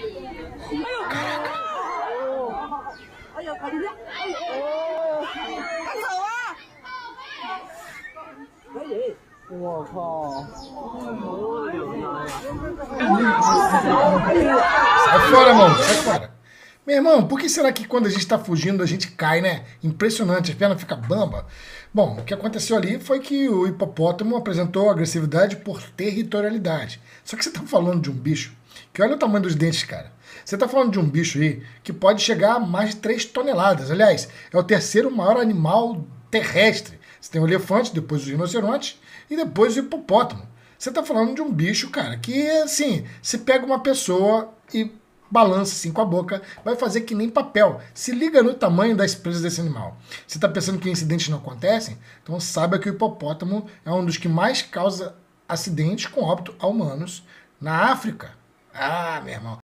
我靠！Sai fora, mano, sai fora. Meu irmão, por que será que quando a gente tá fugindo a gente cai, né? Impressionante, as pernas ficam bamba. Bom, o que aconteceu ali foi que o hipopótamo apresentou agressividade por territorialidade. Só que você tá falando de um bicho que olha o tamanho dos dentes, cara. Você tá falando de um bicho aí que pode chegar a mais de 3 toneladas. Aliás, é o terceiro maior animal terrestre. Você tem o elefante, depois os rinocerontes e depois o hipopótamo. Você tá falando de um bicho, cara, que assim, se pega uma pessoa e balança assim com a boca, vai fazer que nem papel. Se liga no tamanho das presas desse animal. Você está pensando que incidentes não acontecem? Então saiba que o hipopótamo é um dos que mais causa acidentes com óbito a humanos na África. Ah, meu irmão.